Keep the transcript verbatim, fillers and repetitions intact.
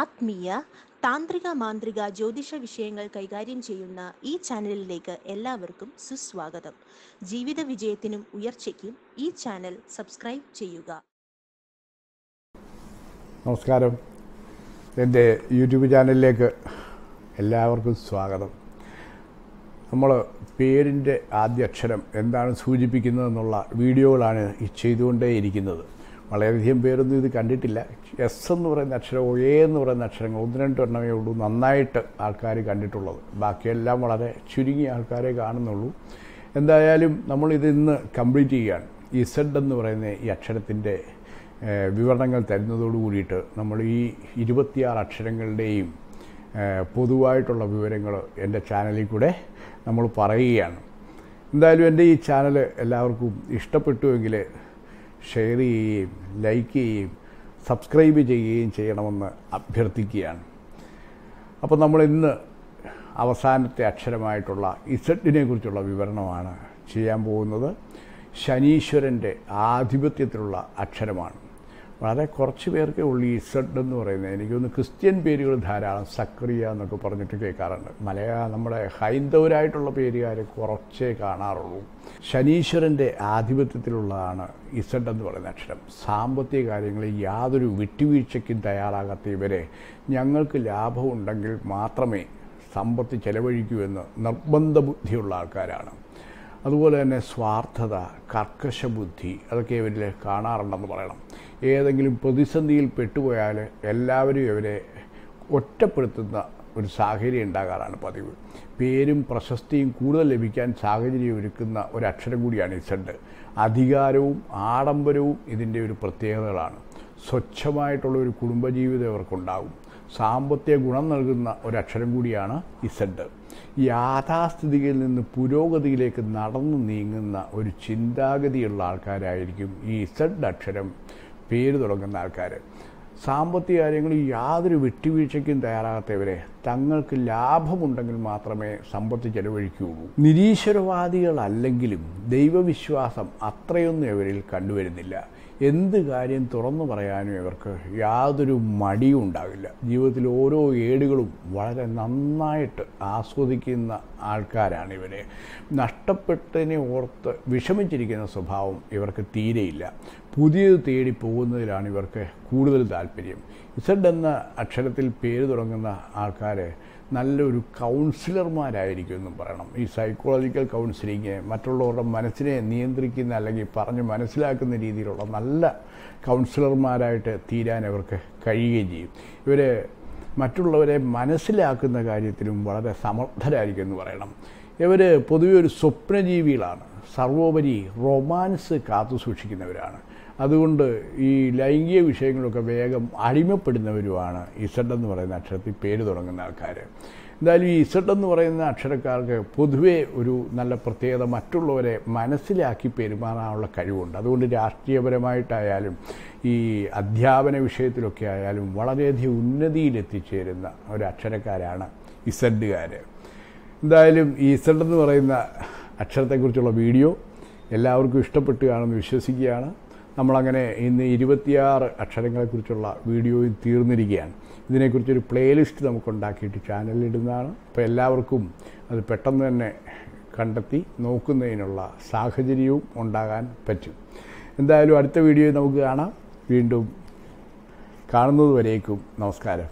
ആത്മീയ താന്ത്രിക മാന്ത്രിക ജ്യോതിഷ വിഷയങ്ങൾ കൈകാര്യം ചെയ്യുന്ന ഈ ചാനലിലേക്ക് എല്ലാവർക്കും സുസ്വാഗതം. ജീവിത വിജയത്തിനും ഉയർച്ചയ്ക്കും ഈ ചാനൽ സബ്സ്ക്രൈബ് ചെയ്യുക. നമസ്കാരം, എൻ്റെ യൂട്യൂബ് ചാനലിലേക്ക് എല്ലാവർക്കും സ്വാഗതം. നമ്മൾ പേരിൻ്റെ ആദ്യ അക്ഷരം എന്താണ് സൂചിപ്പിക്കുന്നതെന്നുള്ള വീഡിയോകളാണ് ഈ ചെയ്തുകൊണ്ടേയിരിക്കുന്നത്. വളരെയധികം പേരൊന്നും ഇത് കണ്ടിട്ടില്ല. എസ് എന്ന് പറയുന്ന അക്ഷരം, എ എന്ന് പറയുന്ന അക്ഷരങ്ങൾ ഒന്ന് രണ്ട് എണ്ണമേ ഉള്ളൂ നന്നായിട്ട് ആൾക്കാർ കണ്ടിട്ടുള്ളത്. ബാക്കിയെല്ലാം വളരെ ചുരുങ്ങിയ ആൾക്കാരെ കാണുന്നുള്ളൂ. എന്തായാലും നമ്മളിതിന്ന് കംപ്ലീറ്റ് ചെയ്യുകയാണ്. ഇസഡ് എന്ന് പറയുന്ന ഈ അക്ഷരത്തിൻ്റെ വിവരണങ്ങൾ തരുന്നതോടു കൂടിയിട്ട് നമ്മൾ ഈ ഇരുപത്തിയാറ് അക്ഷരങ്ങളുടെയും പൊതുവായിട്ടുള്ള വിവരങ്ങൾ എൻ്റെ ചാനലിൽ കൂടെ നമ്മൾ പറയുകയാണ്. എന്തായാലും എൻ്റെ ഈ ചാനൽ എല്ലാവർക്കും ഇഷ്ടപ്പെട്ടുവെങ്കിൽ ഷെയർ ചെയ്യുകയും ലൈക്ക് ചെയ്യുകയും സബ്സ്ക്രൈബ് ചെയ്യുകയും ചെയ്യണമെന്ന് അഭ്യർത്ഥിക്കുകയാണ്. അപ്പോൾ നമ്മളിന്ന് അവസാനത്തെ അക്ഷരമായിട്ടുള്ള ഇസഡിനെ കുറിച്ചുള്ള വിവരണമാണ് ചെയ്യാൻ പോകുന്നത്. ശനീശ്വരൻ്റെ ആധിപത്യത്തിലുള്ള അക്ഷരമാണ്. വളരെ കുറച്ച് പേർക്കേ ഉള്ളൂ ഈ ഇസഡ് എന്ന് പറയുന്നത്. എനിക്കൊന്ന് ക്രിസ്ത്യൻ പേരുകൾ ധാരാളം സക്രിയ എന്നൊക്കെ പറഞ്ഞിട്ട് കേൾക്കാറുണ്ട്. മലയാള നമ്മുടെ ഹൈന്ദവരായിട്ടുള്ള പേരുകാർ കുറച്ചേ കാണാറുള്ളൂ. ശനീശ്വരൻ്റെ ആധിപത്യത്തിലുള്ളതാണ് ഇസഡ് എന്ന് പറയുന്ന അക്ഷരം. സാമ്പത്തിക കാര്യങ്ങളിൽ യാതൊരു വിട്ടുവീഴ്ചയ്ക്കും തയ്യാറാകാത്ത ഇവരെ ഞങ്ങൾക്ക് ലാഭമുണ്ടെങ്കിൽ മാത്രമേ സമ്പത്ത് ചെലവഴിക്കൂ എന്ന് നിർബന്ധ ബുദ്ധിയുള്ള ആൾക്കാരാണ്. അതുപോലെ തന്നെ സ്വാർത്ഥത, കർക്കശ ബുദ്ധി അതൊക്കെ ഇവരിൽ കാണാറുണ്ടെന്ന് പറയണം. ഏതെങ്കിലും പ്രതിസന്ധിയിൽ പെട്ടുപോയാൽ എല്ലാവരും ഇവരെ ഒറ്റപ്പെടുത്തുന്ന ഒരു സാഹചര്യം ഉണ്ടാകാറാണ് പതിവ്. പേരും പ്രശസ്തിയും കൂടുതൽ ലഭിക്കാൻ സാഹചര്യം ഒരുക്കുന്ന ഒരക്ഷരം കൂടിയാണ് ഇസഡ്. അധികാരവും ആഡംബരവും ഇതിൻ്റെ ഒരു പ്രത്യേകതകളാണ്. സ്വച്ഛമായിട്ടുള്ള ഒരു കുടുംബജീവിതം ഇവർക്കുണ്ടാകും. സാമ്പത്തിക ഗുണം നൽകുന്ന ഒരക്ഷരം കൂടിയാണ് ഇസഡ്. യാഥാസ്ഥിതികയിൽ നിന്ന് പുരോഗതിയിലേക്ക് നടന്നു നീങ്ങുന്ന ഒരു ചിന്താഗതിയുള്ള ആൾക്കാരായിരിക്കും ഈ ഇസഡ് അക്ഷരം പേര് തുടങ്ങുന്ന ആൾക്കാർ. സാമ്പത്തിക കാര്യങ്ങളിൽ യാതൊരു വിട്ടുവീഴ്ചയ്ക്കും തയ്യാറാകാത്തവരെ തങ്ങൾക്ക് ലാഭമുണ്ടെങ്കിൽ മാത്രമേ സമ്പത്ത് ചെലവഴിക്കുകയുള്ളൂ. നിരീശ്വരവാദികളല്ലെങ്കിലും ദൈവവിശ്വാസം അത്രയൊന്നും ഇവരിൽ കണ്ടുവരുന്നില്ല. എന്ത് കാര്യം തുറന്നു പറയാനും ഇവർക്ക് യാതൊരു മടിയും ഉണ്ടാകില്ല. ജീവിതത്തിൽ ഓരോ ഏടുകളും വളരെ നന്നായിട്ട് ആസ്വദിക്കുന്ന ആൾക്കാരാണ് ഇവരെ. നഷ്ടപ്പെട്ടതിനെ ഓർത്ത് വിഷമിച്ചിരിക്കുന്ന സ്വഭാവം ഇവർക്ക് തീരെയില്ല. പുതിയത് തേടി പോകുന്നതിലാണ് ഇവർക്ക് കൂടുതൽ താല്പര്യം. ഇസഡ് എന്ന അക്ഷരത്തിൽ പേര് തുടങ്ങുന്ന ആൾക്കാർ നല്ലൊരു കൗൺസിലർമാരായിരിക്കും എന്നും പറയണം. ഈ സൈക്കോളജിക്കൽ കൗൺസിലിങ് മറ്റുള്ളവരുടെ മനസ്സിനെ നിയന്ത്രിക്കുന്ന അല്ലെങ്കിൽ പറഞ്ഞ് മനസ്സിലാക്കുന്ന രീതിയിലുള്ള നല്ല കൗൺസിലർമാരായിട്ട് തീരാൻ ഇവർക്ക് കഴിയുകയും ചെയ്യും. ഇവർ മറ്റുള്ളവരെ മനസ്സിലാക്കുന്ന കാര്യത്തിലും വളരെ സമർത്ഥരായിരിക്കും എന്ന് പറയണം. ഇവർ പൊതുവെ ഒരു സ്വപ്നജീവികളാണ്. സർവോപരി റൊമാൻസ് കാത്തു സൂക്ഷിക്കുന്നവരാണ്. അതുകൊണ്ട് ഈ ലൈംഗിക വിഷയങ്ങളൊക്കെ വേഗം അടിമപ്പെടുന്നവരുമാണ് ഇസഡ് എന്ന് പറയുന്ന അക്ഷരത്തിൽ പേര് തുടങ്ങുന്ന ആൾക്കാർ. എന്തായാലും ഈ ഇസഡ് എന്ന് പറയുന്ന അക്ഷരക്കാർക്ക് പൊതുവേ ഒരു നല്ല പ്രത്യേകത, മറ്റുള്ളവരെ മനസ്സിലാക്കി പെരുമാറാനുള്ള കഴിവുണ്ട്. അതുകൊണ്ട് രാഷ്ട്രീയപരമായിട്ടായാലും ഈ അധ്യാപന വിഷയത്തിലൊക്കെ ആയാലും വളരെയധികം ഉന്നതിയിലെത്തിച്ചേരുന്ന ഒരക്ഷരക്കാരാണ് ഇസഡുകാർ. എന്തായാലും ഈ ഇസഡ് എന്ന് പറയുന്ന അക്ഷരത്തെക്കുറിച്ചുള്ള വീഡിയോ എല്ലാവർക്കും ഇഷ്ടപ്പെട്ടു കാണുമെന്ന് വിശ്വസിക്കുകയാണ്. നമ്മളങ്ങനെ ഇന്ന് ഇരുപത്തിയാറ് അക്ഷരങ്ങളെക്കുറിച്ചുള്ള വീഡിയോയും തീർന്നിരിക്കുകയാണ്. ഇതിനെക്കുറിച്ചൊരു പ്ലേലിസ്റ്റ് നമുക്കുണ്ടാക്കിയിട്ട് ചാനലിലിടുന്നതാണ്. അപ്പോൾ എല്ലാവർക്കും അത് പെട്ടെന്ന് തന്നെ കണ്ടെത്തി നോക്കുന്നതിനുള്ള സാഹചര്യവും ഉണ്ടാകാൻ പറ്റും. എന്തായാലും അടുത്ത വീഡിയോയിൽ നമുക്ക് കാണാം. വീണ്ടും കാണുന്നത് വരേക്കും നമസ്കാരം.